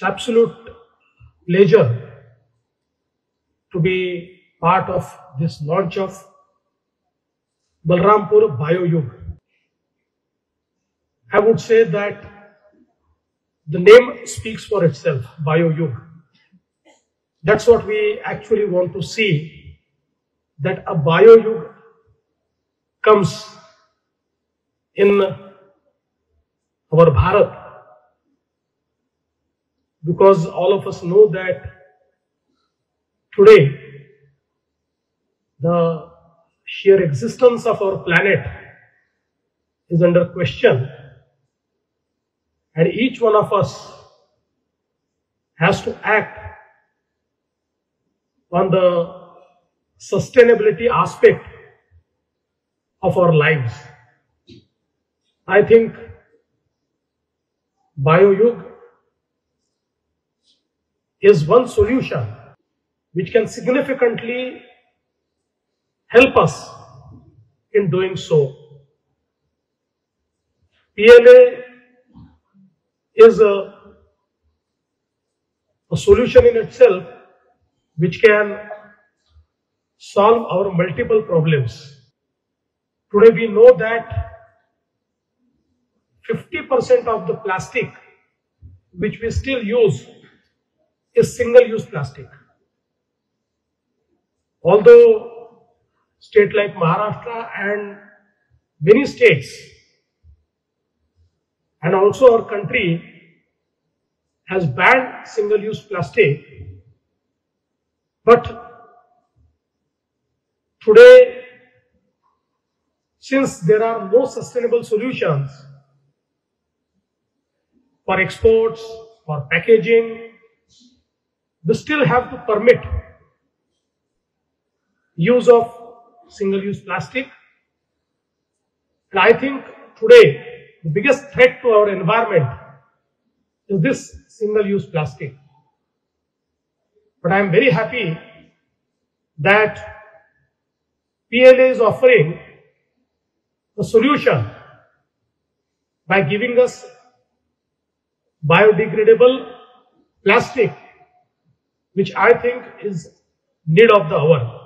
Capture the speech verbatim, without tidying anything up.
It's absolute pleasure to be part of this launch of Balrampur Bioyug. I would say that the name speaks for itself, Bioyug. That's what we actually want to see, that a Bioyug comes in our Bharat, because all of us know that today the sheer existence of our planet is under question, and each one of us has to act on the sustainability aspect of our lives. I think Bioyug is one solution which can significantly help us in doing so. P L A is a, a solution in itself which can solve our multiple problems. Today we know that fifty percent of the plastic which we still use is single-use plastic. Although states like Maharashtra and many states and also our country has banned single-use plastic, but today, since there are no sustainable solutions for exports, for packaging, we still have to permit use of single-use plastic. And I think today the biggest threat to our environment is this single-use plastic. But I am very happy that P L A is offering a solution by giving us biodegradable plastic, which I think is need of the hour.